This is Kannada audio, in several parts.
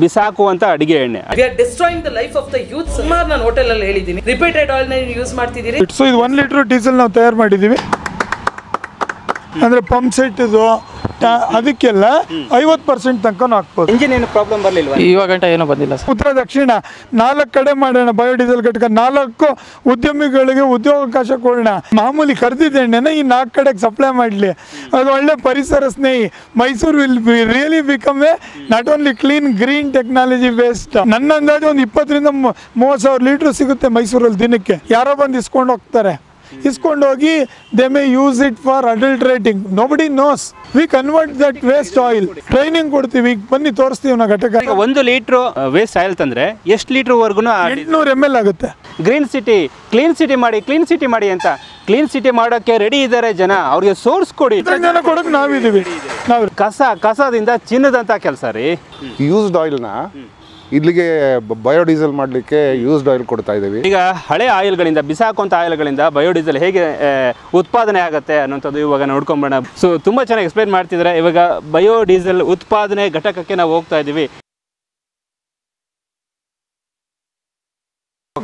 We are destroying the life of the youth. Repeated oil use. So this 1 liter diesel now tayar madidhivi. Andre pump set is ಅದಕ್ಕೆಲ್ಲ 50% ತನಕ ಹಾಕಬಹುದು. ಇಂಜಿನ್ ಏನು ಪ್ರಾಬ್ಲಮ್ ಬರಲಿಲ್ಲ ಇವಾಗ ಗಂಟ ಏನೋ ಬಂದಿಲ್ಲ ಸರ್. ಉತ್ತರ ದಕ್ಷಿಣ 4 ಕಡೆ ಮಾಡೋಣ ಬಯೋಡೀಸೆಲ್ ಘಟಕ 4 ಉದ್ಯಮಿಗಳಿಗೆ ಉದ್ಯೋಗಾವಕಾಶ ಕೊಡೋಣ. ಮಾಮೂಲಿ ಕರೆದಿದ್ದ ಎಣ್ಣೆನ ಈ 4 ಕಡೆಗೆ ಸಪ್ಲೈ ಮಾಡಲಿ. ಅದು ಒಳ್ಳೆ ಪರಿಸರ ಸ್ನೇಹಿ. Mysuru will really become a not only clean green technology based. ನನ್ನ ಅಂದಾಜು ಒಂದು 20,000 to 30,000 ಲೀಟರ್ ಸಿಗುತ್ತೆ ಮೈಸೂರಲ್ಲಿ ದಿನಕ್ಕೆ. ಯಾರೋ ಬಂದು ಇಸ್ಕೊಂಡು ಹೋಗ್ತಾರೆ. They may use it for adulterating. Nobody knows. We convert that waste oil. Training we banni torsthivi na ghataka. 1 liter waste oil tandre ಎಷ್ಟು ಲೀಟರ್ ವರೆಗೂ 800 ml ಆಗುತ್ತೆ. Green city, clean city ಮಾಡಿ, clean city ಮಾಡಿ ಅಂತ ಕ್ಲೀನ್ ಸಿಟಿ ಮಾಡೋಕ್ಕೆ ರೆಡಿ ಇದ್ದಾರೆ ಜನ. ಅವರಿಗೆ ಸೋರ್ಸ್ ಕೊಡಿ. ಇದನ್ನ ಕೊಡೋಕೆ ನಾವಿದ್ದೀವಿ. ಕಸದಿಂದ ಚಿನ್ನದಂತ ಕೆಲಸ ರೀ. ಯೂಸ್ಡ್ ಆಯಿಲ್ ನ ಇಲ್ಲಿಗೆ ಬಯೋಡೀಸೆಲ್ ಮಾಡಲಿಕ್ಕೆ ಯೂಸ್ಡ್ ಆಯಿಲ್ ಕೊಡ್ತಾ ಇದ್ದೀವಿ. ಈಗ ಹಳೆ ಆಯಿಲ್ಗಳಿಂದ ಬಿಸಾಕುವಂಥ ಆಯಿಲ್ಗಳಿಂದ ಬಯೋಡೀಸೆಲ್ ಹೇಗೆ ಉತ್ಪಾದನೆ ಆಗುತ್ತೆ ಅನ್ನೋಂಥದ್ದು ಇವಾಗ ನೋಡ್ಕೊಂಬೋಣ. ಸೊ ತುಂಬ ಚೆನ್ನಾಗಿ ಎಕ್ಸ್ಪ್ಲೇನ್ ಮಾಡ್ತಿದ್ದಾರೆ. ಇವಾಗ ಬಯೋಡೀಸೆಲ್ ಉತ್ಪಾದನೆ ಘಟಕಕ್ಕೆ ನಾವು ಹೋಗ್ತಾ ಇದ್ದೀವಿ.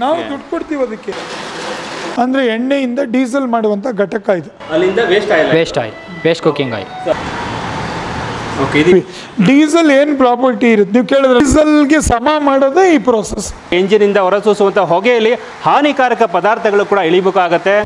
ನಾವು ದುಡ್ಡು ಕೊಡ್ತೀವಿ ಅದಕ್ಕೆ. ಅಂದರೆ ಎಣ್ಣೆಯಿಂದ ಡೀಸೆಲ್ ಮಾಡುವಂಥ ಘಟಕ ಇದು. ಅಲ್ಲಿಂದ ವೇಸ್ಟ್ ಕುಕಿಂಗ್ ಆಯಿಲ್. ಓಕೆ, ಇದು ಡೀಸೆಲ್ ಏನು ಪ್ರಾಪರ್ಟಿ ಇರುತ್ತೆ ನೀವು ಕೇಳಿದ್ರೆ ಡೀಸೆಲ್ಗೆ ಸಮ ಮಾಡೋದೇ ಈ ಪ್ರೋಸೆಸ್. ಎಂಜಿನಿಂದ ಹೊರಸೂಸುವಂಥ ಹೊಗೆಯಲ್ಲಿ ಹಾನಿಕಾರಕ ಪದಾರ್ಥಗಳು ಕೂಡ ಇಳಿಬೇಕಾಗತ್ತೆ.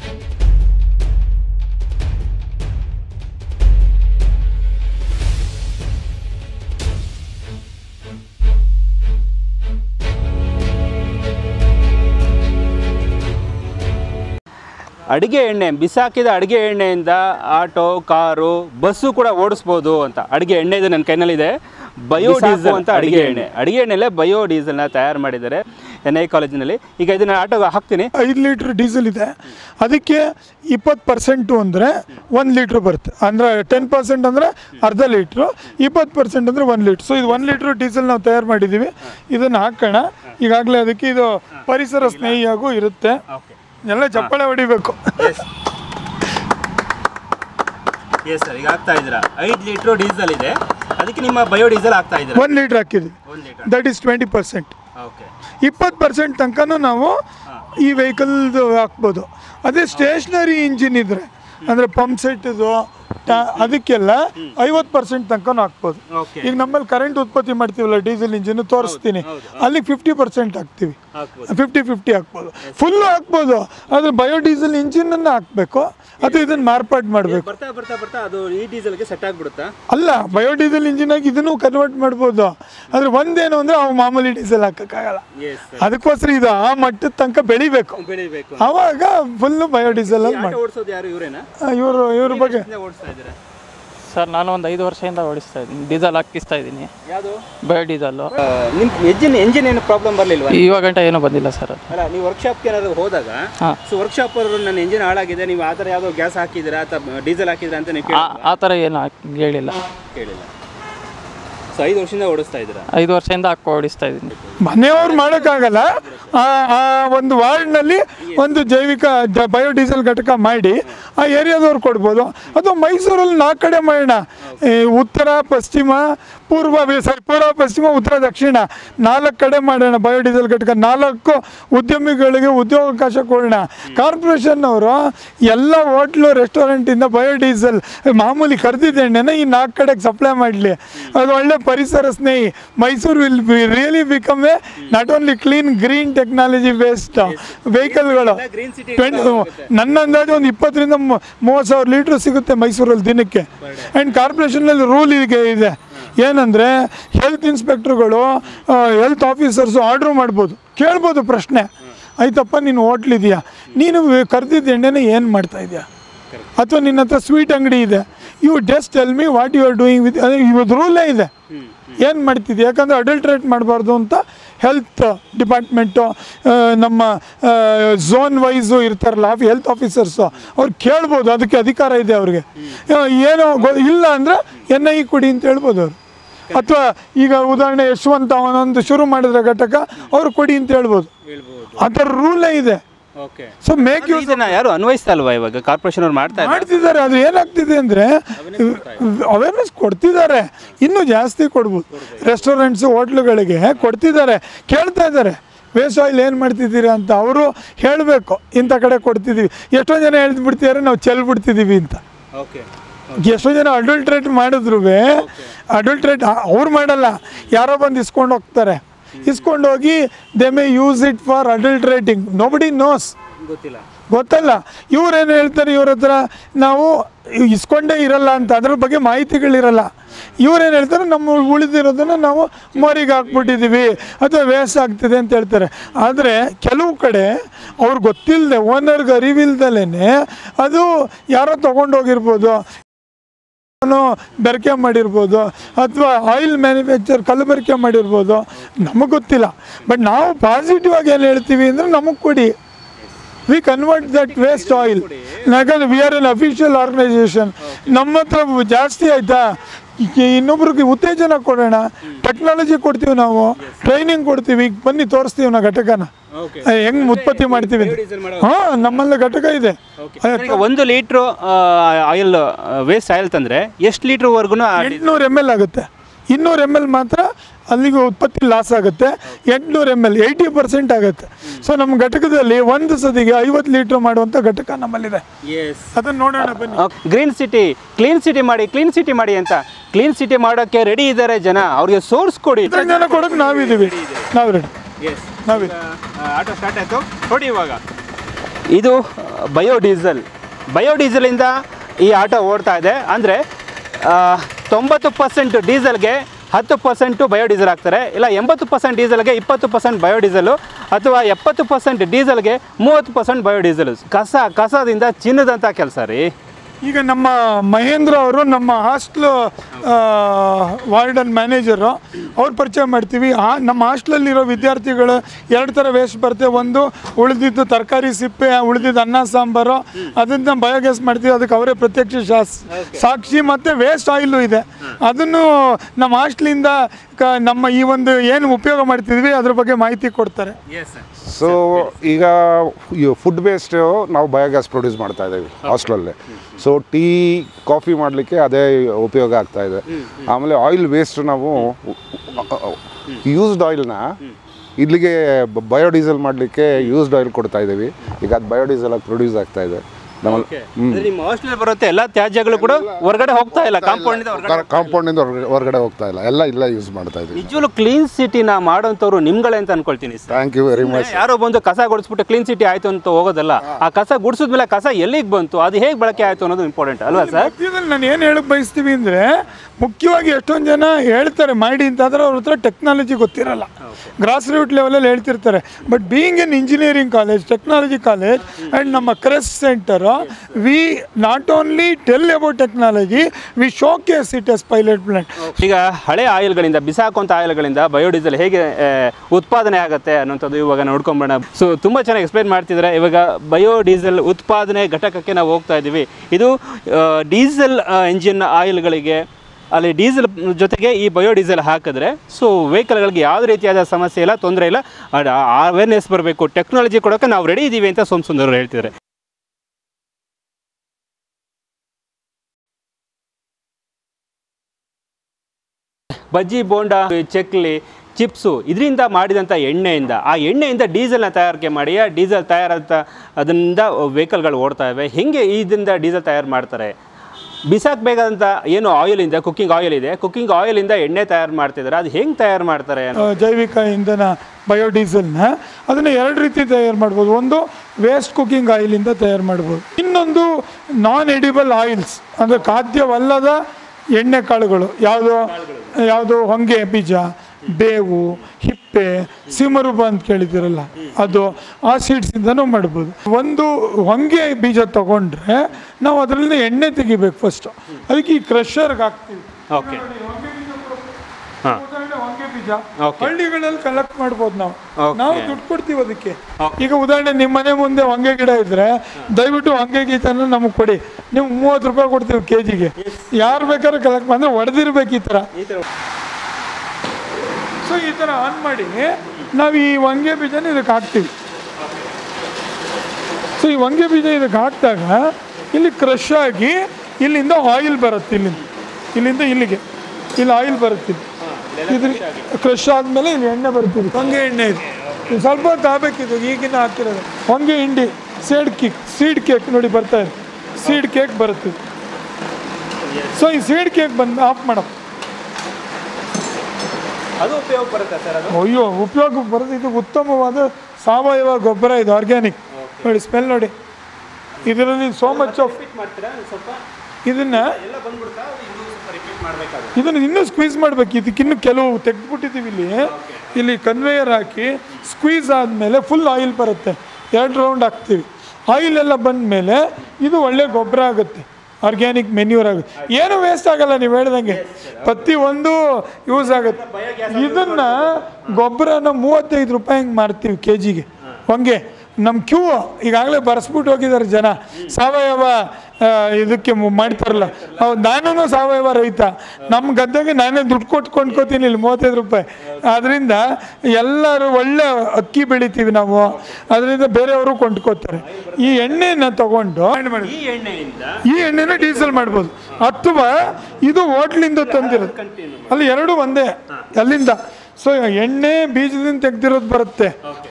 ಅಡುಗೆ ಎಣ್ಣೆ ಬಿಸಾಕಿದ ಅಡುಗೆ ಎಣ್ಣೆಯಿಂದ ಆಟೋ, ಕಾರು, ಬಸ್ಸು ಕೂಡ ಓಡಿಸ್ಬೋದು ಅಂತ. ಅಡುಗೆ ಎಣ್ಣೆ ಇದು ನನ್ನ ಕೈನಲ್ಲಿದೆ. ಬಯೋಡೀಸೆಲ್ ಅಂತ ಅಡುಗೆ ಎಣ್ಣೆಲ್ಲೇ ಬಯೋಡೀಸೆಲ್ನ ತಯಾರು ಮಾಡಿದ್ದಾರೆ ಎನ್ ಐ ಕಾಲೇಜಿನಲ್ಲಿ. ಈಗ ಇದನ್ನು ಆಟೋಗೆ ಹಾಕ್ತೀನಿ. 5 ಲೀಟ್ರ್ ಡೀಸೆಲ್ ಇದೆ, ಅದಕ್ಕೆ 20% ಅಂದರೆ 1 ಲೀಟ್ರ್ ಬರುತ್ತೆ. ಅಂದರೆ 10% ಅಂದರೆ ಅರ್ಧ ಲೀಟ್ರು, 20% ಅಂದರೆ 1 ಲೀಟ್ರ್. ಸೊ ಇದು 1 ಲೀಟ್ರ್ ಡೀಸೆಲ್ ನಾವು ತಯಾರು ಮಾಡಿದ್ದೀವಿ. ಇದನ್ನು ಹಾಕೋಣ ಈಗಾಗಲೇ. ಅದಕ್ಕೆ ಇದು ಪರಿಸರ ಸ್ನೇಹಿಯಾಗೂ ಇರುತ್ತೆ. ಎಲ್ಲ ಚಪ್ಪಳೆ ಹೊಡಿಬೇಕು. ಎಸ್ ಸರ್, ಈಗ ಆಗ್ತಾ ಇದ್ದೀರಾ. 5 ಲೀಟ್ರ್ ಡೀಸೆಲ್ ಇದೆ, ಅದಕ್ಕೆ ನಿಮ್ಮ ಬಯೋಡೀಸೆಲ್ ಆಗ್ತಾ ಇದ್ದೀರಾ. 1 ಲೀಟ್ರ್ ಹಾಕಿದ್ವಿ, ದಟ್ ಈಸ್ 20%. ಓಕೆ, 20% ತನಕನೂ ನಾವು ಈ ವೆಹಿಕಲ್ದು ಹಾಕ್ಬೋದು. ಅದೇ ಸ್ಟೇಷನರಿ ಇಂಜಿನ್ ಇದ್ದರೆ ಅಂದರೆ ಪಂಪ್ ಸೆಟ್ದು ಅದಕ್ಕೆಲ್ಲ 50% ತನಕ ಹಾಕ್ಬೋದು. ಈಗ ನಮ್ಮಲ್ಲಿ ಕರೆಂಟ್ ಉತ್ಪತ್ತಿ ಮಾಡ್ತೀವಲ್ಲ ಡೀಸೆಲ್ ಇಂಜಿನ್, ತೋರಿಸ್ತೀನಿ. ಅಲ್ಲಿಗೆ 50% ಹಾಕ್ತೀವಿ. 50-50 ಹಾಕ್ಬೋದು, ಫುಲ್ಲು ಹಾಕ್ಬೋದು. ಆದರೆ ಬಯೋಡೀಸೆಲ್ ಇಂಜಿನನ್ನು ಹಾಕಬೇಕು ಅಥವಾ ಇದನ್ನು ಮಾರ್ಪಾಡು ಮಾಡಬೇಕು. ಅಲ್ಲ, ಬಯೋಡೀಸೆಲ್ ಇಂಜಿನಾಗಿ ಇದನ್ನು ಕನ್ವರ್ಟ್ ಮಾಡ್ಬೋದು. ಆದರೆ ಒಂದೇನು ಅಂದರೆ ಅವು ಮಾಮೂಲಿ ಡೀಸೆಲ್ ಹಾಕೋಕ್ಕಾಗಲ್ಲ. ಅದಕ್ಕೋಸ್ಕರ ಇದು ಆ ಮಟ್ಟದ ತನಕ ಬೆಳಿಬೇಕು. ಆವಾಗ ಫುಲ್ಲು ಬಯೋಡೀಸೆಲ್ ಇವ್ರ ಬಗ್ಗೆ ಸರ್, ನಾನು ಒಂದು 5 ವರ್ಷದಿಂದ ಓಡಿಸ್ತಾ ಇದ್ದೀನಿ. ಡೀಸೆಲ್ ಹಾಕಿಸ್ತಾ ಇದ್ದೀನಿ, ಬಯೋಡೀಸೆಲ್. ಎಂಜಿನ್ ಏನು ಪ್ರಾಬ್ಲಮ್ ಬರಲಿಲ್ಲ ಇವಾಗ ಗಂಟ ಏನೂ ಬಂದಿಲ್ಲ ಸರ್. ಅಲ್ಲ, ನೀವು ವರ್ಕ್ಶಾಪ್ಗೆ ಏನಾದರೂ ಹೋದಾಗ ವರ್ಕ್ಶಾಪ್ ಅವರು ನನ್ನ ಎಂಜಿನ್ ಹಾಳಾಗಿದೆ, ನೀವು ಆ ಥರ ಯಾವುದೋ ಗ್ಯಾಸ್ ಹಾಕಿದ್ದೀರಾ ಅಥವಾ ಡೀಸೆಲ್ ಹಾಕಿದ್ದೀರಾ ಅಂತ ನೀವು ಆ ಥರ ಏನು ಹೇಳಿಲ್ಲ. 5 ವರ್ಷದಿಂದ ಓಡಿಸ್ತಾ ಇದ್ದೀರಾ? 5 ವರ್ಷದಿಂದ ಹಾಕಿ ಓಡಿಸ್ತಾ ಇದ್ದೀನಿ. ಮನೆಯವ್ರು ಮಾಡೋಕ್ಕಾಗಲ್ಲ. ಆ ಒಂದು ವಾರ್ಡ್ನಲ್ಲಿ ಒಂದು ಜೈವಿಕ ಬಯೋಡೀಸೆಲ್ ಘಟಕ ಮಾಡಿ ಆ ಏರಿಯಾದವ್ರು ಕೊಡ್ಬೋದು. ಅಥವಾ ಮೈಸೂರಲ್ಲಿ 4 ಕಡೆ ಮಾಡೋಣ. ಉತ್ತರ, ಪಶ್ಚಿಮ, ಪೂರ್ವ, ಪಶ್ಚಿಮ, ಉತ್ತರ, ದಕ್ಷಿಣ 4 ಕಡೆ ಮಾಡೋಣ ಬಯೋಡೀಸೆಲ್ ಘಟಕ. 4 ಉದ್ಯಮಿಗಳಿಗೆ ಉದ್ಯೋಗಾವಕಾಶ ಕೊಡೋಣ. ಕಾರ್ಪೊರೇಷನ್ನವರು ಎಲ್ಲ ಹೋಟ್ಲು, ರೆಸ್ಟೋರೆಂಟಿಂದ ಬಯೋಡೀಸೆಲ್ ಮಾಮೂಲಿ ಕರೆದಿದ್ದ ಎಣ್ಣೆನ ಈ 4 ಕಡೆಗೆ ಸಪ್ಲೈ ಮಾಡಲಿ. ಅದು ಒಳ್ಳೆ ಪರಿಸರ ಸ್ನೇಹಿ. Mysuru will really become a not only clean green technology based ವೆಹಿಕಲ್ಗಳು. ನನ್ನ ಅಂದಾಜು ಒಂದು 20,000 to 30,000 ಲೀಟರ್ ಸಿಗುತ್ತೆ ಮೈಸೂರಲ್ಲಿ ದಿನಕ್ಕೆ. ಆ್ಯಂಡ್ ಕಾರ್ಪೊರೇಷನಲ್ಲಿ ರೂಲ್ ಇದೆ ಏನಂದರೆ, ಹೆಲ್ತ್ ಇನ್ಸ್ಪೆಕ್ಟ್ರುಗಳು, ಹೆಲ್ತ್ ಆಫೀಸರ್ಸು ಆರ್ಡ್ರ್ ಮಾಡ್ಬೋದು, ಕೇಳ್ಬೋದು ಪ್ರಶ್ನೆ. ಆಯ್ತಪ್ಪ, ನೀನು ಹೋಟ್ಲಿದೆಯಾ, ನೀನು ಕರೆದಿದ್ದ ಎಣ್ಣೆನೇ ಏನು ಮಾಡ್ತಾ ಇದೆಯಾ, ಅಥವಾ ನಿನ್ನ ಹತ್ರ ಸ್ವೀಟ್ ಅಂಗಡಿ ಇದೆ, you just tell me what you are doing with. ಇವತ್ತು ರೂಲೇ ಇದೆ, ಏನು ಮಾಡ್ತಿದ್ದೆ, ಯಾಕಂದರೆ ಅಡಲ್ಟ್ರೇಟ್ ಮಾಡಬಾರ್ದು ಅಂತ ಹೆಲ್ತ್ ಡಿಪಾರ್ಟ್ಮೆಂಟು, ನಮ್ಮ ಝೋನ್ ವೈಸು ಇರ್ತಾರಲ್ಲ ಹೆಲ್ತ್ ಆಫೀಸರ್ಸು, ಅವ್ರು ಕೇಳ್ಬೋದು. ಅದಕ್ಕೆ ಅಧಿಕಾರ ಇದೆ ಅವ್ರಿಗೆ. ಏನೋ ಇಲ್ಲ ಅಂದರೆ NI ಕೊಡಿ ಅಂತ ಹೇಳ್ಬೋದು ಅವರು. ಅಥವಾ ಈಗ ಉದಾಹರಣೆ ಯಶವಂತ ಅವನೊಂದು ಶುರು ಮಾಡಿದ್ರೆ ಘಟಕ, ಅವರು ಕೊಡಿ ಅಂತ ಹೇಳ್ಬೋದು. ಆ ಥರ ರೂಲೇ ಇದೆ. Okay. So make use of it. Yaru anvaistalva ivaga corporation avaru ಮಾಡ್ತಿದ್ದಾರೆ. ಮಾಡ್ತಿದ್ದಾರೆ ಅದು ಏನಾಗ್ತಿದೆ ಅಂದ್ರೆ ಅವೇರ್ನೆಸ್ ಕೊಡ್ತಿದ್ದಾರೆ. ಇನ್ನು ಜಾಸ್ತಿ ಕೊಡಬಹುದು. ರೆಸ್ಟೋರೆಂಟ್ಸ್ ಹೋಟೆಲ್ಗಳಿಗೆ ಕೊಡ್ತಿದ್ದಾರೆ. ಕೇಳ್ತಾ ಇದ್ದಾರೆ. ವೇಸ್ಟ್ ಆಯಿಲ್ ಏನು ಮಾಡ್ತಿದ್ದೀರಾ ಅಂತ ಅವರು ಹೇಳಬೇಕು. ಇಂಥ ಕಡೆ ಕೊಡ್ತಿದ್ದೀವಿ. ಎಷ್ಟೋ ಜನ ಹೇಳ್ದು ಬಿಡ್ತಿದ್ದಾರೆ ನಾವು ಚೆಲ್ ಬಿಡ್ತಿದ್ದೀವಿ ಅಂತ. ಓಕೆ. ಎಷ್ಟೋ ಜನ ಅಡಲ್ಟ್ರೇಟ್ ಮಾಡಿದ್ರು ಅಡಲ್ಟ್ರೇಟ್ ಅವ್ರು ಮಾಡಲ್ಲ, ಯಾರೋ ಬಂದು ಇಸ್ಕೊಂಡು ಹೋಗ್ತಾರೆ. ಇಸ್ಕೊಂಡು ಹೋಗಿ they may use it for adulterating. Nobody knows, ಗೊತ್ತಿಲ್ಲ, ಗೊತ್ತಲ್ಲ. ಇವ್ರೇನು ಹೇಳ್ತಾರೆ, ಇವ್ರ ಹತ್ರ ನಾವು ಇಸ್ಕೊಂಡೇ ಇರಲ್ಲ ಅಂತ, ಅದ್ರ ಬಗ್ಗೆ ಮಾಹಿತಿಗಳಿರಲ್ಲ. ಇವ್ರೇನು ಹೇಳ್ತಾರೆ, ನಮ್ಮ ಉಳಿದಿರೋದನ್ನು ನಾವು ಮೋರಿಗೆ ಹಾಕ್ಬಿಟ್ಟಿದ್ದೀವಿ ಅಥವಾ ವೇಸ್ಟ್ ಆಗ್ತಿದೆ ಅಂತ ಹೇಳ್ತಾರೆ. ಆದರೆ ಕೆಲವು ಕಡೆ ಅವ್ರು ಗೊತ್ತಿಲ್ಲದೆ ಓನರ್ಗೆ ಅರಿವಿಲ್ದಲೇ ಅದು ಯಾರೋ ತೊಗೊಂಡೋಗಿರ್ಬೋದು, ಬೆರಕೆ ಮಾಡಿರ್ಬೋದು, ಅಥವಾ ಆಯಿಲ್ ಮ್ಯಾನುಫ್ಯಾಕ್ಚರ್ ಕಲಬೆರಕೆ ಮಾಡಿರ್ಬೋದು, ನಮಗೆ ಗೊತ್ತಿಲ್ಲ. ಬಟ್ ನಾವು ಪಾಸಿಟಿವ್ ಆಗಿ ಏನು ಹೇಳ್ತೀವಿ ಅಂದರೆ, ನಮಗೆ ಕೊಡಿ, we convert that waste oil. ಯಾಕಂದರೆ we are an official organisation. ನಮ್ಮ ಹತ್ರ ಜಾಸ್ತಿ ಆಯಿತಾ, ಇನ್ನೊಬ್ರಿಗೆ ಉತ್ತೇಜನ ಕೊಡೋಣ, ಟೆಕ್ನಾಲಜಿ ಕೊಡ್ತೀವಿ, ನಾವು ಟ್ರೈನಿಂಗ್ ಕೊಡ್ತೀವಿ, ಬನ್ನಿ ತೋರಿಸ್ತೀವಿ ನಾವು ಘಟಕನ ಹೆಂಗೆ ಉತ್ಪತ್ತಿ ಮಾಡ್ತೀವಿ. ಹಾಂ, ನಮ್ಮಲ್ಲಿ ಘಟಕ ಇದೆ. ಒಂದು ಲೀಟ್ರು ಆಯಿಲ್ ವೇಸ್ಟ್ ಆಯಿಲ್ ತಂದರೆ ಎಷ್ಟು ಲೀಟ್ರ್ವರೆಗೂ 800 ml ಆಗುತ್ತೆ. 200 ml ಮಾತ್ರ ಅಲ್ಲಿಗೆ ಉತ್ಪತ್ತಿ ಲಾಸ್ ಆಗುತ್ತೆ. 800 ml 80% ಆಗುತ್ತೆ. ಸೊ ನಮ್ಮ ಘಟಕದಲ್ಲಿ ಒಂದು ಸದಿಗೆ 50 ಲೀಟ್ರ್ ಮಾಡುವಂಥ ಘಟಕ ನಮ್ಮಲ್ಲಿದೆ. ಅದನ್ನು ನೋಡೋಣ ಬನ್ನಿ. ಗ್ರೀನ್ ಸಿಟಿ, ಕ್ಲೀನ್ ಸಿಟಿ ಮಾಡಿ, ಕ್ಲೀನ್ ಸಿಟಿ ಮಾಡಿ ಅಂತ ಕ್ಲೀನ್ ಸಿಟಿ ಮಾಡೋಕ್ಕೆ ರೆಡಿ ಇದ್ದಾರೆ ಜನ. ಅವ್ರಿಗೆ ಸೋರ್ಸ್ ಕೊಡಿ, ಜನ ಕೊಡೋಕೆ ನಾವಿದ್ದೀವಿ, ನಾವು ರೆಡಿ. ಆಟೋ ಸ್ಟಾರ್ಟ್ ಆಯಿತು ನೋಡಿ. ಇವಾಗ ಇದು ಬಯೋಡೀಸೆಲ್. ಬಯೋಡೀಸೆಲಿಂದ ಈ ಆಟೋ ಓಡ್ತಾ ಇದೆ. ಅಂದರೆ 90% ಡೀಸೆಲ್ಗೆ 10% ಬಯೋಡೀಸೆಲ್ ಹಾಕ್ತಾರೆ, ಇಲ್ಲ 80% ಡೀಸೆಲ್ಗೆ 20% ಬಯೋಡೀಸೆಲು, ಅಥವಾ 70% ಡೀಸೆಲ್ಗೆ 30% ಬಯೋಡೀಸೆಲು. ಕಸದಿಂದ ಚಿನ್ನದಂಥ ಕೆಲಸ ರೀ. ಈಗ ನಮ್ಮ ಮಹೇಂದ್ರ ಅವರು, ನಮ್ಮ ಹಾಸ್ಟ್ಲು ವಾರ್ಡನ್ ಮ್ಯಾನೇಜರು, ಅವ್ರು ಪರಿಚಯ ಮಾಡ್ತೀವಿ. ನಮ್ಮ ಹಾಸ್ಟ್ಲಲ್ಲಿರೋ ವಿದ್ಯಾರ್ಥಿಗಳು 2 ಥರ ವೇಸ್ಟ್ ಬರ್ತೇವೆ. ಒಂದು ಉಳಿದಿದ್ದು ತರಕಾರಿ ಸಿಪ್ಪೆ, ಉಳಿದಿದ್ದು ಅನ್ನ ಸಾಂಬಾರು, ಅದನ್ನು ಬಯೋಗ್ಯಾಸ್ ಮಾಡ್ತೀವಿ. ಅದಕ್ಕೆ ಅವರೇ ಪ್ರತ್ಯಕ್ಷ ಸಾಕ್ಷಿ. ಮತ್ತು ವೇಸ್ಟ್ ಆಯಿಲು ಇದೆ, ಅದನ್ನು ನಮ್ಮ ಹಾಸ್ಟ್ಲಿಂದ ನಮ್ಮ ಈ ಒಂದು ಏನು ಉಪಯೋಗ ಮಾಡ್ತಿದ್ವಿ ಅದ್ರ ಬಗ್ಗೆ ಮಾಹಿತಿ ಕೊಡ್ತಾರೆ. ಸೊ ಈಗ ಫುಡ್ ವೇಸ್ಟ್ ನಾವು ಬಯೋಗ್ಯಾಸ್ ಪ್ರೊಡ್ಯೂಸ್ ಮಾಡ್ತಾ ಇದ್ದೀವಿ ಹಾಸ್ಟೆಲಲ್ಲಿ. ಸೊ ಟೀ ಕಾಫಿ ಮಾಡಲಿಕ್ಕೆ ಅದೇ ಉಪಯೋಗ ಆಗ್ತಾ ಇದೆ. ಆಮೇಲೆ ಆಯಿಲ್ ವೇಸ್ಟ್, ನಾವು ಯೂಸ್ಡ್ ಆಯಿಲ್ನ ಇಲ್ಲಿಗೆ ಬಯೋಡೀಸೆಲ್ ಮಾಡಲಿಕ್ಕೆ ಯೂಸ್ಡ್ ಆಯಿಲ್ ಕೊಡ್ತಾ ಇದ್ದೀವಿ. ಈಗ ಅದು ಬಯೋಡೀಸೆಲ್ ಆಗಿ ಪ್ರೊಡ್ಯೂಸ್ ಆಗ್ತಾ ಇದೆ. ನಿಮ್ಮ ಹಾಸ್ಟೆಲ್ ಬರುತ್ತೆ ಎಲ್ಲ ತ್ಯಾಜ್ಯಗಳು ಕೂಡ ಹೊರಗಡೆ ಹೋಗ್ತಾ ಇಲ್ಲ, ಕಾಂಪೌಂಡಿಂದ ಹೊರಗಡೆ ಹೋಗ್ತಾ ಇಲ್ಲ, ಎಲ್ಲ ಇಲ್ಲ ಯೂಸ್ ಮಾಡ್ತಾ ಇದ್ದೀವಿ. ನಿಜವೂ ಕ್ಲೀನ್ ಸಿಟಿನ ಮಾಡೋಂಥವ್ರು ನಿಮ್ಗಳೇ ಅಂತ ಅನ್ಕೊಳ್ತೀನಿ. Thank you very much. ಯಾರೋ ಬಂದು ಕಸ ಗುಡಿಸ್ಬಿಟ್ಟು ಕ್ಲೀನ್ ಸಿಟಿ ಆಯಿತು ಅಂತ ಹೋಗೋದಲ್ಲ, ಆ ಕಸ ಗುಡಿಸಿದ್ಮೇಲೆ ಕಸ ಎಲ್ಲಿಗೆ ಬಂತು, ಅದು ಹೇಗೆ ಬಳಕೆ ಆಯಿತು ಅನ್ನೋದು ಇಂಪಾರ್ಟೆಂಟ್ ಅಲ್ವಾ ಸರ್? ನಾನು ಏನು ಹೇಳಕ್ಕೆ ಬಯಸ್ತೀವಿ ಅಂದರೆ, ಮುಖ್ಯವಾಗಿ ಎಷ್ಟೊಂದು ಜನ ಹೇಳ್ತಾರೆ ಮಾಡಿ ಅಂತ, ಆದರೆ ಅವ್ರ ಹತ್ರ ಟೆಕ್ನಾಲಜಿ ಗೊತ್ತಿರಲ್ಲ. ಗ್ರಾಸ್ ರೂಟ್ ಲೆವೆಲಲ್ಲಿ ಹೇಳ್ತಿರ್ತಾರೆ. But being an engineering college, technology college and ನಮ್ಮ crest centre, we not only tell about technology, we showcase it as pilot plant. ಈಗ ಹಳೆ ಆಯಿಲ್ಗಳಿಂದ, ಬಿಸಾಕುವಂಥ ಆಯಿಲ್ಗಳಿಂದ ಬಯೋಡೀಸೆಲ್ ಹೇಗೆ ಉತ್ಪಾದನೆ ಆಗುತ್ತೆ ಅನ್ನೋಂಥದ್ದು ಇವಾಗ ನೋಡ್ಕೊಂಬೋಣ. ಸೊ ತುಂಬ ಚೆನ್ನಾಗಿ ಎಕ್ಸ್ಪ್ಲೇನ್ ಮಾಡ್ತಿದ್ದಾರೆ. ಇವಾಗ ಬಯೋಡೀಸೆಲ್ ಉತ್ಪಾದನೆ ಘಟಕಕ್ಕೆ ನಾವು ಹೋಗ್ತಾ ಇದ್ದೀವಿ. ಇದು ಡೀಸೆಲ್ ಎಂಜಿನ್ ಆಯಿಲ್ಗಳಿಗೆ, ಅಲ್ಲಿ ಡೀಸೆಲ್ ಜೊತೆಗೆ ಈ ಬಯೋಡೀಸೆಲ್ ಹಾಕಿದ್ರೆ ಸೊ ವೆಹಿಕಲ್ಗಳಿಗೆ ಯಾವುದೇ ರೀತಿಯಾದ ಸಮಸ್ಯೆ ಇಲ್ಲ, ತೊಂದರೆ ಇಲ್ಲ. ಅವೇರ್ನೆಸ್ ಬರಬೇಕು, ಟೆಕ್ನಾಲಜಿ ಕೊಡೋಕ್ಕೆ ನಾವು ರೆಡಿ ಇದ್ದೀವಿ ಅಂತ ಸೋಮ್ ಸುಂದರ್ ಅವರು ಹೇಳ್ತಿದ್ದಾರೆ. ಬಜ್ಜಿ, ಬೋಂಡಾ, ಚಕ್ಲಿ, ಚಿಪ್ಸು ಇದರಿಂದ ಮಾಡಿದಂಥ ಎಣ್ಣೆಯಿಂದ, ಆ ಎಣ್ಣೆಯಿಂದ ಡೀಸೆಲ್ನ ತಯಾರಿಕೆ ಮಾಡಿ, ಆ ಡೀಸೆಲ್ ತಯಾರಾದ ಅದರಿಂದ ವೆಹಿಕಲ್ಗಳು ಓಡ್ತಾ ಇವೆ. ಹೇಗೆ ಇದರಿಂದ ಡೀಸೆಲ್ ತಯಾರು ಮಾಡ್ತಾರೆ? ಬಿಸಾಕಬೇಕಾದಂಥ ಏನು ಆಯಿಲಿಂದ ಕುಕ್ಕಿಂಗ್ ಆಯಿಲ್ ಇದೆ, ಕುಕ್ಕಿಂಗ್ ಆಯಿಲಿಂದ ಎಣ್ಣೆ ತಯಾರು ಮಾಡ್ತಿದ್ದಾರೆ. ಅದು ಹೆಂಗೆ ತಯಾರು ಮಾಡ್ತಾರೆ? ಜೈವಿಕ ಇಂಧನ ಬಯೋಡೀಸೆಲ್ನ ಅದನ್ನು 2 ರೀತಿ ತಯಾರು ಮಾಡ್ಬೋದು. ಒಂದು ವೇಸ್ಟ್ ಕುಕ್ಕಿಂಗ್ ಆಯಿಲಿಂದ ತಯಾರು ಮಾಡ್ಬೋದು, ಇನ್ನೊಂದು ನಾನ್ ಎಡಿಬಲ್ ಆಯಿಲ್ಸ್, ಅಂದರೆ ಖಾದ್ಯವಲ್ಲದ ಎಣ್ಣೆ ಕಾಳುಗಳು. ಯಾವುದು ಹೊಂಗೆ ಬೀಜ, ಬೇವು, ಹಿಪ್ಪೆ, ಸೀಮರುಬ ಅಂತ ಕೇಳಿದ್ದೀರಲ್ಲ, ಅದು ಆ ಸೀಡ್ಸಿಂದನೂ ಮಾಡ್ಬೋದು. ಒಂದು ಹೊಂಗೆ ಬೀಜ ತೊಗೊಂಡ್ರೆ ನಾವು ಅದರಿಂದ ಎಣ್ಣೆ ತೆಗಿಬೇಕು ಫಸ್ಟು, ಅದಕ್ಕೆ ಈ ಕ್ರಷರ್ಗೆ ಹಾಕ್ತೀವಿ. ಓಕೆ, ಹಾಂ, ಹೊಂಗೆ ಬೀಜ ಹಳ್ಳಿಗಳಲ್ಲಿ ಕಲೆಕ್ಟ್ ಮಾಡ್ಬೋದು. ನಾವು ದುಡ್ಡು ಕೊಡ್ತೀವಿ ಅದಕ್ಕೆ. ಈಗ ಉದಾಹರಣೆ, ನಿಮ್ಮ ಮನೆ ಮುಂದೆ ಹೊಂಗೆ ಗಿಡ ಇದ್ರೆ ದಯವಿಟ್ಟು ಹೊಂಗೆ ಗೀತನ ನಮಗೆ ಕೊಡಿ, ನೀವು 30 ರೂಪಾಯಿ ಕೊಡ್ತೀವಿ KGಗೆ. ಯಾರು ಬೇಕಾದ್ರೂ ಕಲೆಕ್ಟ್ ಮಾಡಿದ್ರೆ ಹೊಡೆದಿರ್ಬೇಕು ಈ ಥರ. ಸೊ ಈ ಥರ ಆನ್ ಮಾಡಿ ನಾವು ಈ ಹೊಂಗೆ ಬೀಜನ ಇದಕ್ಕೆ ಹಾಕ್ತೀವಿ. So you one bidha idakagtaga illi crush agi illinda oil barutte illinda illige illi oil barutte idu crush aadmele illi enna barutte honge enna idu ಸ್ವಲ್ಪ ತಾಬೇಕಿದು ಈಗಿನ ಹಾಕಿರೋದು honge indi seed cake ನೋಡಿ ಬರ್ತಾ ಇದೆ seed cake ಬರುತ್ತೆ so ಈ seed cake ಬಂದ ಆಫ್ ಮಾಡಪ್ಪ ಅದು ಉಪಯೋಗ ಬರುತ್ತೆ ಸರ್ ಅದು ಅಯ್ಯೋ ಉಪಯೋಗ ಬರುತ್ತೆ ಇದು ಉತ್ತಮವಾದ ಸಾವಯವ ಗೊಬ್ಬರ ಇದು ಆರ್ಗಾನಿಕ್ ನೋಡಿ ಸ್ಮೆಲ್ ನೋಡಿ ಇದರಲ್ಲಿ so much of ರಿಪೀಟ್ ಮಾಡ್ತೀರಾ ಸ್ವಲ್ಪ ಇದನ್ನ ಎಲ್ಲ ಬಂದ್ಬಿಡುತ್ತಾ ಇದು ಸ್ವಲ್ಪ ರಿಪೀಟ್ ಮಾಡಬೇಕಾಗುತ್ತೆ ಇದನ್ನ ಇನ್ನೂ ಸ್ಕ್ವೀಜ್ ಮಾಡಬೇಕು ಇದಕ್ಕೆ ಇನ್ನೂ ಕೆಲವು ತೆಗೆದ್ಬಿಟ್ಟಿದ್ದೀವಿ ಇಲ್ಲಿ ಇಲ್ಲಿ ಕನ್ವೇಯರ್ ಹಾಕಿ ಸ್ಕ್ವೀಜ್ ಆದಮೇಲೆ ಫುಲ್ ಆಯಿಲ್ ಬರುತ್ತೆ ಎರಡು ರೌಂಡ್ ಹಾಕ್ತೀವಿ ಆಯಿಲ್ ಎಲ್ಲ ಬಂದ ಮೇಲೆ ಇದು ಒಳ್ಳೆ ಗೊಬ್ಬರ ಆಗುತ್ತೆ ಆರ್ಗ್ಯಾನಿಕ್ ಮೆನ್ಯೂರ್ ಆಗುತ್ತೆ ಏನು ವೇಸ್ಟ್ ಆಗಲ್ಲ ನೀವು ಹೇಳಿದಂಗೆ ಪ್ರತಿ ಒಂದು ಯೂಸ್ ಆಗುತ್ತೆ ಇದನ್ನ ಗೊಬ್ಬರನ 35 ರೂಪಾಯಿ ಹಂಗೆ ಮಾರ್ತೀವಿ ಕೆ ಜಿಗೆ ಹಂಗೆ ನಮ್ಮ ಕ್ಯೂ ಈಗಾಗಲೇ ಬರ್ಸ್ಬಿಟ್ಟು ಹೋಗಿದ್ದಾರೆ ಜನ ಸಾವಯವ ಇದಕ್ಕೆ ಮಾಡ್ತಾರಲ್ಲ ಹೌದು ನಾನು ಸಾವಯವ ರೈತ ನಮ್ಮ ಗದ್ದೆಗೆ ನಾನೇ ದುಡ್ಡು ಕೊಟ್ಟು ಕೊಂಡ್ಕೋತೀನಿ ಇಲ್ಲಿ 35 ರೂಪಾಯಿ ಆದ್ದರಿಂದ ಎಲ್ಲರೂ ಒಳ್ಳೆ ಅಕ್ಕಿ ಬೆಳಿತೀವಿ ನಾವು ಅದರಿಂದ ಬೇರೆಯವರು ಕೊಂಡ್ಕೋತಾರೆ ಈ ಎಣ್ಣೆನ ತಗೊಂಡು ಈ ಎಣ್ಣೆನ ಡೀಸೆಲ್ ಮಾಡ್ಬೋದು ಅಥವಾ ಇದು ಹೋಟ್ಲಿಂದ ತಂದಿರೋದು ಅಲ್ಲಿ ಎರಡು ಒಂದೇ ಅಲ್ಲಿಂದ ಸೊ ಎಣ್ಣೆ ಬೀಜದಿಂದ ತೆಗೆದಿರೋದು ಬರುತ್ತೆ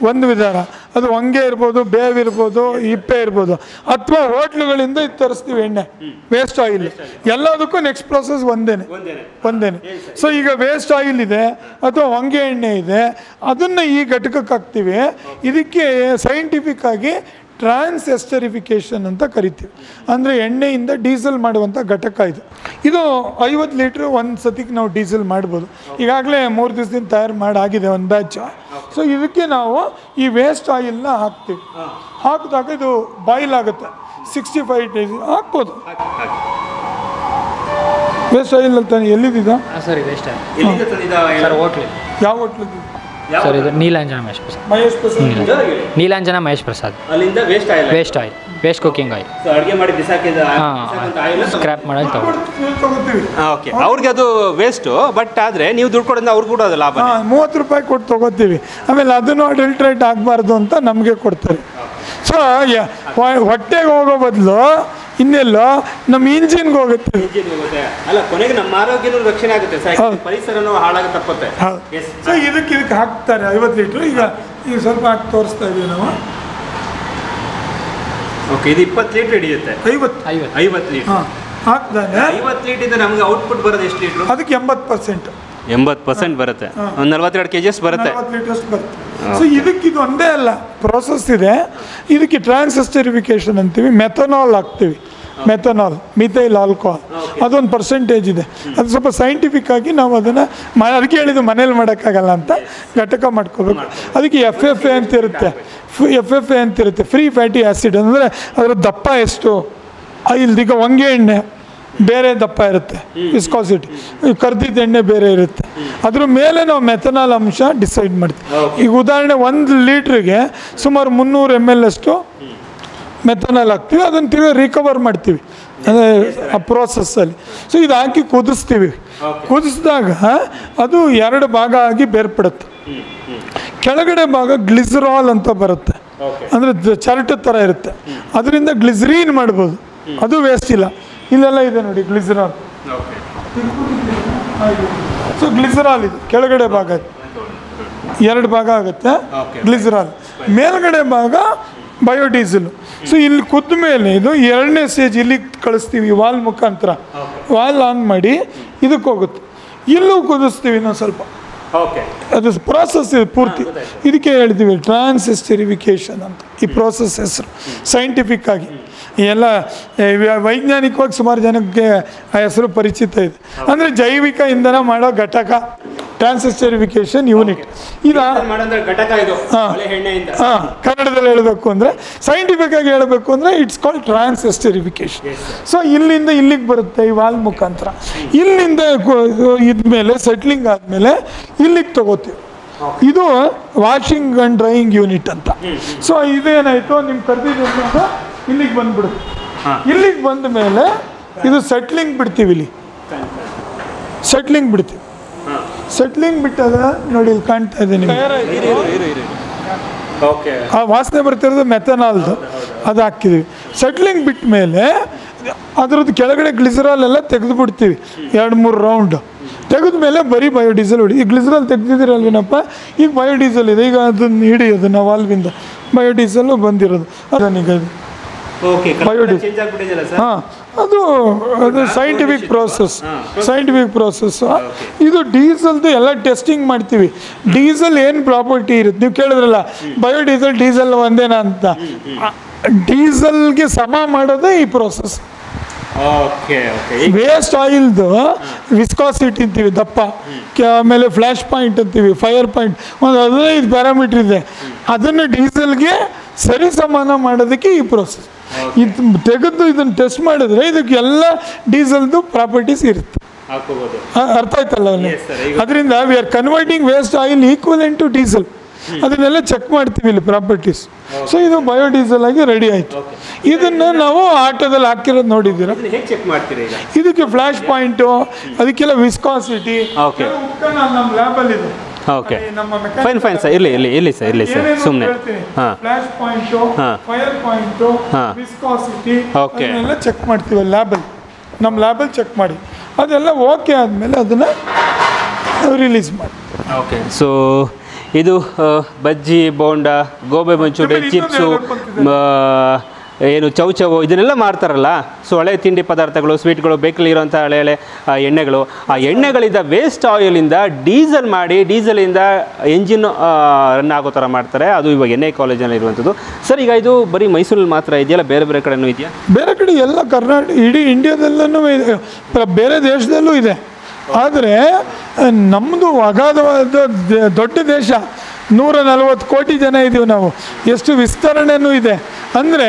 ಒಂದು ವಿಧಾನ ಅದು ಹೊಂಗೆ ಇರ್ಬೋದು ಬೇವಿರ್ಬೋದು ಹಿಪ್ಪೆ ಇರ್ಬೋದು ಅಥವಾ ಹೋಟ್ಲುಗಳಿಂದ ಇದು ತರಿಸ್ತೀವಿ ಎಣ್ಣೆ ವೇಸ್ಟ್ ಆಯಿಲ್ ಎಲ್ಲದಕ್ಕೂ ನೆಕ್ಸ್ಟ್ ಪ್ರೊಸೆಸ್ ಒಂದೇನೆ ಸೊ ಈಗ ವೇಸ್ಟ್ ಆಯಿಲ್ ಇದೆ ಅಥವಾ ಹೊಂಗೆ ಎಣ್ಣೆ ಇದೆ ಅದನ್ನು ಈ ಘಟಕಕ್ಕೆ ಹಾಕ್ತೀವಿ ಇದಕ್ಕೆ ಸೈಂಟಿಫಿಕ್ ಆಗಿ ಟ್ರಾನ್ಸ್ಎಸ್ಟರಿಫಿಕೇಷನ್ ಅಂತ ಕರಿತೀವಿ ಅಂದರೆ ಎಣ್ಣೆಯಿಂದ ಡೀಸೆಲ್ ಮಾಡುವಂಥ ಘಟಕ ಇದು ಇದು 50 ಲೀಟ್ರ್ ಒಂದು ಸತಿಗೆ ನಾವು ಡೀಸೆಲ್ ಮಾಡ್ಬೋದು ಈಗಾಗಲೇ 3 ದಿವಸದಿಂದ ತಯಾರು ಮಾಡಾಗಿದೆ ಒಂದು ಬ್ಯಾಚ್ ಸೊ ಇದಕ್ಕೆ ನಾವು ಈ ವೇಸ್ಟ್ ಆಯಿಲ್ನ ಹಾಕ್ತೀವಿ ಹಾಕಿದಾಗ ಇದು ಬಾಯ್ಲ್ ಆಗುತ್ತೆ 65 ಡೇಸ್ ಹಾಕ್ಬೋದು ವೇಸ್ಟ್ ಆಯಿಲ್ ಅಂತ ಎಲ್ಲಿದ್ದ ಯಾವ ಹೋಟ್ಲಿದ್ದು ಸರ್ ಇದು ನೀಲಾಂಜನ ಮಹೇಶ್ ಪ್ರಸಾದ್ ಅಲ್ಲಿಂದ waste oil waste cooking oil so ಅಡಿಗೆ ಮಾಡಿ ಬಿಸಾಕಿದ ಆಯಿಲ್ ಸ್ಕ್ರಾಪ್ ಮಾಡೋದು ತಗೊಳ್ತೀವಿ ಓಕೆ ಅವರಿಗೆ ಅದು ವೇಸ್ಟ್ ಬಟ್ ಆದರೆ ನೀವು ದುಡ್ಡು ಕೊಡೋದು ಅವ್ರಿಗೆ ಕೂಡ ಅದು ಲಾಭ 30 ರೂಪಾಯಿ ಕೊಟ್ಟು ತಗೊಳ್ತೀವಿ ಆಮೇಲೆ ಅದನ್ನು ಅಡಲ್ಟ್ರೇಟ್ ಆಗಬಾರ್ದು ಅಂತ ನಮಗೆ ಕೊಡ್ತಾರೆ ಸೊ ಹೊಟ್ಟೆಗೆ ಹೋಗೋ ಬದಲು ಇನ್ನೆಲ್ಲೋ ನಮ್ಮ ಇಂಜಿನ್ಗೆ ಹೋಗುತ್ತೆ ಅಲ್ಲ ಕೊನೆಗೆ ನಮ್ಮ ಆರೋಗ್ಯನೂ ರಕ್ಷಣೆ ಆಗುತ್ತೆ ಸರ್ ಪರಿಸರನೂ ಹಾಳಾಗಿ ತಪ್ಪುತ್ತೆ ಸೊ ಇದಕ್ಕೆ ಹಾಕ್ತಾರೆ 50 ಲೀಟ್ರ್ ಈಗ ಸ್ವಲ್ಪ ಹಾಕಿ ತೋರಿಸ್ತಾ ಇದೀವಿ ನಾವು ಓಕೆ ಇದು 20 ಲೀಟ್ರ್ ಹಿಡಿಯುತ್ತೆ 50 ಲೀಟ್ರ್ ಹಾಕ್ತಾರೆ 50 ಲೀಟ್ರ್ ಇಂದ ನಮಗೆ ಔಟ್ಪುಟ್ ಬರೋದು ಎಷ್ಟು ಲೀಟ್ರ್ ಅದಕ್ಕೆ 80% ಬರುತ್ತೆ ಒಂದು 42 kgs ಬರುತ್ತೆ 40 ಲೀಟರ್ಸ್ ಬರುತ್ತೆ ಸೊ ಇದಕ್ಕೆ ಇದು ಒಂದೇ ಅಲ್ಲ ಪ್ರೋಸೆಸ್ ಇದೆ ಇದಕ್ಕೆ ಟ್ರಾನ್ಸ್ಎಸ್ಟರಿಫಿಕೇಷನ್ ಅಂತೀವಿ ಮೆಥನಾಲ್ ಹಾಕ್ತೀವಿ ಮೆಥನಾಲ್ ಮಿಥೈಲ್ ಆಲ್ಕೋಹಾಲ್ ಅದೊಂದು ಪರ್ಸೆಂಟೇಜ್ ಇದೆ ಅದು ಸ್ವಲ್ಪ ಸೈಂಟಿಫಿಕ್ ಆಗಿ ನಾವು ಅದನ್ನು ಅದಕ್ಕೆ ಹೇಳಿದ್ದು ಮನೇಲಿ ಮಾಡೋಕ್ಕಾಗಲ್ಲ ಅಂತ ಘಟಕ ಮಾಡ್ಕೋಬೇಕು ಅದಕ್ಕೆ ಎಫ್ ಎಫ್ ಎ ಅಂತಿರುತ್ತೆ ಫ್ರೀ ಫ್ಯಾಟಿ ಆ್ಯಸಿಡ್ ಅಂದರೆ ಅದರ ದಪ್ಪ ಎಷ್ಟು ಇಲ್ದೀಗ ಹೊಂಗೆ ಎಣ್ಣೆ ಬೇರೆ ದಪ್ಪ ಇರುತ್ತೆ ವಿಸ್ಕಾಸಿಟಿ ಕರ್ದಿದ್ದ ಎಣ್ಣೆ ಬೇರೆ ಇರುತ್ತೆ ಅದ್ರ ಮೇಲೆ ನಾವು ಮೆಥನಾಲ್ ಅಂಶ ಡಿಸೈಡ್ ಮಾಡ್ತೀವಿ ಈಗ ಉದಾಹರಣೆ 1 ಲೀಟ್ರಿಗೆ ಸುಮಾರು 300 ml ಅಷ್ಟು ಮೆಥನಾಲ್ ಹಾಕ್ತೀವಿ ಅದನ್ನು ತಿರುಗಿ ರಿಕವರ್ ಮಾಡ್ತೀವಿ ಅಂದರೆ ಆ ಪ್ರೋಸೆಸ್ಸಲ್ಲಿ ಸೊ ಇದು ಹಾಕಿ ಕುದಿಸ್ತೀವಿ ಕುದಿಸಿದಾಗ ಅದು 2 ಭಾಗ ಆಗಿ ಬೇರ್ಪಡುತ್ತೆ ಕೆಳಗಡೆ ಭಾಗ ಗ್ಲಿಸರಾಲ್ ಅಂತ ಬರುತ್ತೆ ಅಂದರೆ ಚರಟ ಥರ ಇರುತ್ತೆ ಅದರಿಂದ ಗ್ಲಿಸರೀನ್ ಮಾಡ್ಬೋದು ಅದು ವೇಸ್ಟ್ ಇಲ್ಲ ಇಲ್ಲೆಲ್ಲ ಇದೆ ನೋಡಿ ಗ್ಲಿಸರಾಲ್ ಸೊ ಗ್ಲಿಸರಾಲ್ ಇದು ಕೆಳಗಡೆ ಭಾಗ 2 ಭಾಗ ಆಗುತ್ತೆ ಗ್ಲಿಸರಾಲ್ ಮೇಲ್ಗಡೆ ಭಾಗ ಬಯೋಡೀಸೆಲ್ ಸೊ ಇಲ್ಲಿ ಕುದ್ದ ಮೇಲೆ ಇದು 2ನೇ ಸ್ಟೇಜ್ ಇಲ್ಲಿಗೆ ಕಳಿಸ್ತೀವಿ ವಾಲ್ ಮುಖಾಂತರ ವಾಲ್ ಆನ್ ಮಾಡಿ ಇದಕ್ಕೆ ಹೋಗುತ್ತೆ ಇಲ್ಲೂ ಕುದಿಸ್ತೀವಿ ಇನ್ನೊಂದು ಸ್ವಲ್ಪ ಅದು ಪ್ರೋಸೆಸ್ ಇದು ಪೂರ್ತಿ ಇದಕ್ಕೆ ಹೇಳ್ತೀವಿ ಟ್ರಾನ್ಸ್ಎಸ್ಟರಿಫಿಕೇಷನ್ ಅಂತ ಈ ಪ್ರೋಸೆಸ್ ಹೆಸರು ಸೈಂಟಿಫಿಕ್ ಆಗಿ ಎಲ್ಲ ವೈಜ್ಞಾನಿಕವಾಗಿ ಸುಮಾರು ಜನಕ್ಕೆ ಆ ಹೆಸರು ಪರಿಚಿತ ಇದೆ ಅಂದರೆ ಜೈವಿಕ ಇಂಧನ ಮಾಡೋ ಘಟಕ ಟ್ರಾನ್ಸ್ಎಸ್ಟರಿಫಿಕೇಷನ್ ಯೂನಿಟ್ ಇದು ಹಾಂ ಕನ್ನಡದಲ್ಲಿ ಹೇಳಬೇಕು ಅಂದರೆ ಸೈಂಟಿಫಿಕ್ ಆಗಿ ಹೇಳಬೇಕು ಅಂದರೆ ಇಟ್ಸ್ ಕಾಲ್ಡ್ ಟ್ರಾನ್ಸ್ಎಸ್ಟರಿಫಿಕೇಷನ್ ಸೊ ಇಲ್ಲಿಂದ ಇಲ್ಲಿಗೆ ಬರುತ್ತೆ ಈ ವಾಲ್ ಮುಖಾಂತರ ಇಲ್ಲಿಂದ ಇದ್ಮೇಲೆ ಸೆಟ್ಲಿಂಗ್ ಆದಮೇಲೆ ಇಲ್ಲಿಗೆ ತಗೋತೀವಿ ಇದು ವಾಷಿಂಗ್ ಆ್ಯಂಡ್ ಡ್ರೈಯಿಂಗ್ ಯೂನಿಟ್ ಅಂತ ಸೊ ಇದೇನಾಯಿತು ನಿಮ್ಮ ಕರ್ದಿದ್ದ ಇಲ್ಲಿಗೆ ಬಂದ್ಬಿಡುತ್ತೆ ಇಲ್ಲಿಗೆ ಬಂದ ಮೇಲೆ ಇದು ಸೆಟ್ಲಿಂಗ್ ಬಿಡ್ತೀವಿ ಇಲ್ಲಿ ಸೆಟ್ಲಿಂಗ್ ಬಿಟ್ಟಾಗ ನೋಡಿ ಇಲ್ಲಿ ಕಾಣ್ತಾ ಇದೆ ನಿಮಗೆ ಆ ವಾಸನೆ ಬರ್ತಿರೋದು ಮೆಥನಾಲ್ದು ಅದು ಹಾಕಿದ್ವಿ. ಸೆಟ್ಲಿಂಗ್ ಬಿಟ್ಟ ಮೇಲೆ ಅದರದ್ದು ಕೆಳಗಡೆ ಗ್ಲಿಸರಾಲ್ ಎಲ್ಲ ತೆಗೆದು ಬಿಡ್ತೀವಿ, 2-3 ರೌಂಡ್ ತೆಗೆದ ಮೇಲೆ ಬರೀ ಬಯೋಡೀಸೆಲ್ ಹೊಡಿ. ಈ ಗ್ಲಿಸರಾಲ್ ತೆಗೆದಿದ್ದೀರಲ್ವೇನಪ್ಪ, ಈಗ ಬಯೋಡೀಸೆಲ್ ಇದೆ, ಈಗ ಅದನ್ನು ಹಿಡಿಯೋದು ನಾವು ವಾಲ್ವಿಂದ ಬಯೋಡೀಸೆಲ್ಲು ಬಂದಿರೋದು. ಅದನ್ನೀಗ ಬಯೋಡೀಸೆಲ್ ಹಾಂ, ಅದು ಅದು ಸೈಂಟಿಫಿಕ್ ಪ್ರೋಸೆಸ್. ಇದು ಡೀಸೆಲ್ದು ಎಲ್ಲ ಟೆಸ್ಟಿಂಗ್ ಮಾಡ್ತೀವಿ. ಡೀಸೆಲ್ ಏನು ಪ್ರಾಪರ್ಟಿ ಇರುತ್ತೆ ನೀವು ಕೇಳಿದ್ರಲ್ಲ, ಡೀಸೆಲ್ ಒಂದೇನಾ ಅಂತ. ಡೀಸೆಲ್ಗೆ ಸಮ ಮಾಡೋದೇ ಈ ಪ್ರೋಸೆಸ್. ವೇಸ್ಟ್ ಆಯಿಲ್ದು ವಿಸ್ಕಾಸಿಟಿ ಅಂತೀವಿ, ದಪ್ಪ, ಆಮೇಲೆ ಫ್ಲ್ಯಾಶ್ ಪಾಯಿಂಟ್ ಅಂತೀವಿ, ಫೈರ್ ಪಾಯಿಂಟ್, ಒಂದು 15 ಪ್ಯಾರಾಮೀಟರ್ ಇದೆ. ಅದನ್ನು ಡೀಸೆಲ್ಗೆ ಸರಿ ಸಮಾನ ಮಾಡೋದಕ್ಕೆ ಈ ಪ್ರೋಸೆಸ್. ಇದು ತೆಗೆದು ಇದನ್ನು ಟೆಸ್ಟ್ ಮಾಡಿದ್ರೆ ಇದಕ್ಕೆ ಎಲ್ಲ ಡೀಸೆಲ್ದು ಪ್ರಾಪರ್ಟೀಸ್ ಇರುತ್ತೆ. ಅರ್ಥ ಆಯ್ತಲ್ಲ? ಅದರಿಂದ we are converting waste oil equivalent to diesel. ಅದನ್ನೆಲ್ಲ ಚೆಕ್ ಮಾಡ್ತೀವಿ ಇಲ್ಲಿ ಪ್ರಾಪರ್ಟೀಸ್. ಸೊ ಇದು ಬಯೋಡೀಸೆಲ್ ಆಗಿ ರೆಡಿ ಆಯಿತು. ಇದನ್ನು ನಾವು ಆಟೋದಲ್ಲಿ ಹಾಕಿರೋದು ನೋಡಿದ್ದೀರಾ. ಇದಕ್ಕೆ ಫ್ಲ್ಯಾಶ್ ಪಾಯಿಂಟು, ಅದಕ್ಕೆಲ್ಲ ವಿಸ್ಕಾಸಿಟಿ ನಮ್ಮ ಲ್ಯಾಬಲ್ಲಿ ಇದೆ. ಓಕೆ, ಫೈನ್ ಫೈನ್ ಸರ್, ಇರಲಿ ಇರಲಿ ಇರಲಿ ಸರ್, ಇರಲಿ ಸರ್, ಸುಮ್ಮನೆ ಹಾಂ, flash point, fire point, viscosity ಎಲ್ಲ ಚೆಕ್ ಮಾಡ್ತೀವಿ ಲ್ಯಾಬಲ್ಲಿ, ನಮ್ಮ ಲ್ಯಾಬಲ್ಲಿ ಚೆಕ್ ಮಾಡಿ. ಅದೆಲ್ಲ ಓಕೆ ಆದಮೇಲೆ ಅದನ್ನು ರಿಲೀಸ್ ಮಾಡಿ. ಓಕೆ, ಸೊ ಇದು ಬಜ್ಜಿ, ಬೋಂಡ, ಗೋಬಿ ಮಂಚೂರಿ, ಚಿಪ್ಸು, ಏನು ಚೌಚವು, ಇದನ್ನೆಲ್ಲ ಮಾಡ್ತಾರಲ್ಲ. ಸೊ ಹಳೆ ತಿಂಡಿ ಪದಾರ್ಥಗಳು, ಸ್ವೀಟ್ಗಳು, ಬೇಕಲ್ಲಿ ಇರೋಂಥ ಹಳೆ ಹಳೆ ಎಣ್ಣೆಗಳು, ಆ ಎಣ್ಣೆಗಳಿಂದ ವೇಸ್ಟ್ ಆಯಿಲಿಂದ ಡೀಸೆಲ್ ಮಾಡಿ, ಡೀಸೆಲಿಂದ ಎಂಜಿನ್ ರನ್ ಆಗೋ ಥರ ಮಾಡ್ತಾರೆ. ಅದು ಇವಾಗ ಎನ್ ಐ ಕಾಲೇಜಲ್ಲಿ ಇರುವಂಥದ್ದು ಸರ್. ಈಗ ಇದು ಬರೀ ಮೈಸೂರಲ್ಲಿ ಮಾತ್ರ ಇದೆಯಲ್ಲ, ಬೇರೆ ಬೇರೆ ಕಡೆಯೂ ಇದೆಯಾ? ಬೇರೆ ಕಡೆ ಎಲ್ಲ ಕರ್ನಾಟಕ, ಇಡೀ ಇಂಡಿಯಾದಲ್ಲೂ ಇದೆ, ಬೇರೆ ದೇಶದಲ್ಲೂ ಇದೆ. ಆದರೆ ನಮ್ಮದು ಅಗಾಧವಾದ ದೊಡ್ಡ ದೇಶ, 140 ಕೋಟಿ ಜನ ಇದ್ದೀವಿ ನಾವು, ಎಷ್ಟು ವಿಸ್ತರಣೆಯೂ ಇದೆ. ಅಂದರೆ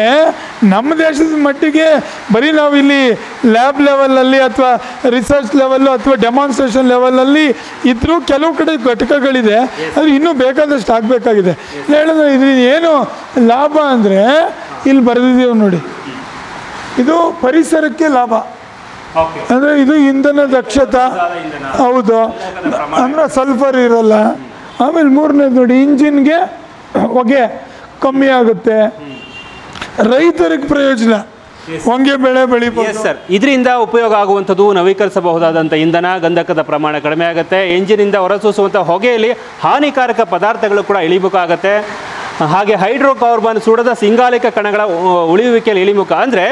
ನಮ್ಮ ದೇಶದ ಮಟ್ಟಿಗೆ ಬರೀ ನಾವು ಇಲ್ಲಿ ಲ್ಯಾಬ್ ಲೆವೆಲಲ್ಲಿ ಅಥವಾ ರಿಸರ್ಚ್ ಲೆವೆಲ್ಲು ಅಥವಾ ಡೆಮಾನ್ಸ್ಟ್ರೇಷನ್ ಲೆವೆಲಲ್ಲಿ ಇದ್ದರೂ ಕೆಲವು ಕಡೆ ಘಟಕಗಳಿದೆ. ಅದು ಇನ್ನೂ ಬೇಕಾದಷ್ಟು ಆಗಬೇಕಾಗಿದೆ. ಹೇಳಿದ್ರೆ ಇದರಿಂದ ಏನು ಲಾಭ ಅಂದರೆ, ಇಲ್ಲಿ ಬರೆದಿದ್ದೀವಿ ನೋಡಿ, ಇದು ಪರಿಸರಕ್ಕೆ ಲಾಭ. ಅಂದರೆ ಇದು ಇಂಧನ ದಕ್ಷತೆ, ಹೌದು, ಅಂದರೆ ಸಲ್ಫರ್ ಇರಲ್ಲ. ಆಮೇಲೆ 3ನೇದು ನೋಡಿ, ಇಂಜಿನ್ಗೆ ಹೊಗೆ ಕಮ್ಮಿ ಆಗುತ್ತೆ. ರೈತರಿಗೆ ಪ್ರಯೋಜನ, ಹೊಂಗೆ ಬೆಳೆ ಬೆಳಿಬೋದು ಸರ್. ಇದರಿಂದ ಉಪಯೋಗ ಆಗುವಂಥದ್ದು ನವೀಕರಿಸಬಹುದಾದಂಥ ಇಂಧನ, ಗಂಧಕದ ಪ್ರಮಾಣ ಕಡಿಮೆ ಆಗುತ್ತೆ. ಇಂಜಿನಿಂದ ಹೊರಸೂಸುವಂಥ ಹೊಗೆಯಲ್ಲಿ ಹಾನಿಕಾರಕ ಪದಾರ್ಥಗಳು ಕೂಡ ಇಳಿಬೇಕಾಗತ್ತೆ. ಹಾಗೆ ಹೈಡ್ರೋಕಾರ್ಬನ್, ಸೂಡದ ಸಿಂಗಾಲಿಕ ಕಣಗಳ ಉಳಿಯುವಿಕೆಯಲ್ಲಿ ಇಳಿಮುಖ. ಅಂದರೆ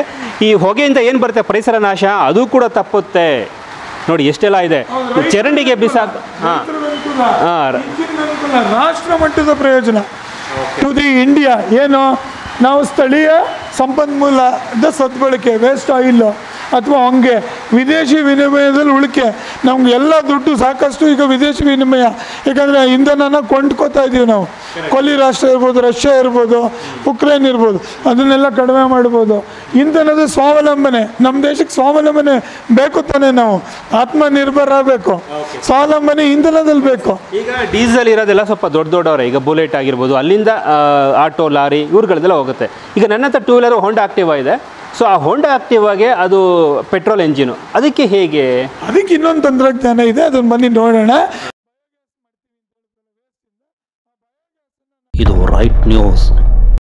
ಈ ಹೊಗೆಯಿಂದ ಏನು ಬರುತ್ತೆ, ಪರಿಸರ ನಾಶ, ಅದು ಕೂಡ ತಪ್ಪುತ್ತೆ. ನೋಡಿ ಎಷ್ಟೆಲ್ಲ ಇದೆ, ಚರಂಡಿಗೆ ಬಿಸಾಕ್. ಹಾಂ, ರಾಷ್ಟ್ರ ಮಟ್ಟದ ಪ್ರಯೋಜನ ಟು ದಿ ಇಂಡಿಯಾ. ಏನು ನಾವು ಸ್ಥಳೀಯ ಸಂಪನ್ಮೂಲದ ಸದ್ಬಳಕೆ, ವೇಸ್ಟ್ ಆಯಿಲ್ಲು ಅಥವಾ ಹಂಗೆ ವಿದೇಶಿ ವಿನಿಮಯದಲ್ಲಿ ಉಳಿಕೆ. ನಮ್ಗೆ ಎಲ್ಲ ದುಡ್ಡು ಸಾಕಷ್ಟು ಈಗ ವಿದೇಶಿ ವಿನಿಮಯ, ಯಾಕಂದರೆ ಇಂಧನನ ಕೊಂಡ್ಕೋತಾ ಇದ್ದೀವಿ ನಾವು. ಕೊಲ್ಲಿ ರಾಷ್ಟ್ರ ಇರ್ಬೋದು, ರಷ್ಯಾ ಇರ್ಬೋದು, ಉಕ್ರೇನ್ ಇರ್ಬೋದು, ಅದನ್ನೆಲ್ಲ ಕಡಿಮೆ ಮಾಡ್ಬೋದು. ಇಂಧನದ ಸ್ವಾವಲಂಬನೆ, ನಮ್ಮ ದೇಶಕ್ಕೆ ಸ್ವಾವಲಂಬನೆ ಬೇಕು ತಾನೆ, ನಾವು ಆತ್ಮನಿರ್ಭರ ಆಗಬೇಕು, ಸ್ವಾವಲಂಬನೆ ಇಂಧನದಲ್ಲಿ ಬೇಕು. ಈಗ ಡೀಸೆಲ್ ಇರೋದೆಲ್ಲ ಸ್ವಲ್ಪ ದೊಡ್ಡ ದೊಡ್ಡವರೇ, ಈಗ ಬುಲೆಟ್ ಆಗಿರ್ಬೋದು, ಅಲ್ಲಿಂದ ಆಟೋ, ಲಾರಿ ಇವ್ರುಗಳದೆಲ್ಲ ಹೋಗುತ್ತೆ. ಈಗ ನನ್ನ ಹತ್ರ 2 ವೀಲರ್ ಹೋಂಡಾ ಆಕ್ಟಿವಾ ಇದೆ. ಸೊ ಆ ಹೋಂಡಾ ಆಕ್ಟಿವಾಗೆ ಅದು ಪೆಟ್ರೋಲ್ ಎಂಜಿನು, ಅದಕ್ಕೆ ಹೇಗೆ? ಅದಕ್ಕೆ ಇನ್ನೊಂದು ತಂತ್ರಜ್ಞಾನ ಇದೆ, ಅದನ್ನು ಬನ್ನಿ ನೋಡೋಣ. ಇದು ರೈಟ್ ನ್ಯೂಸ್.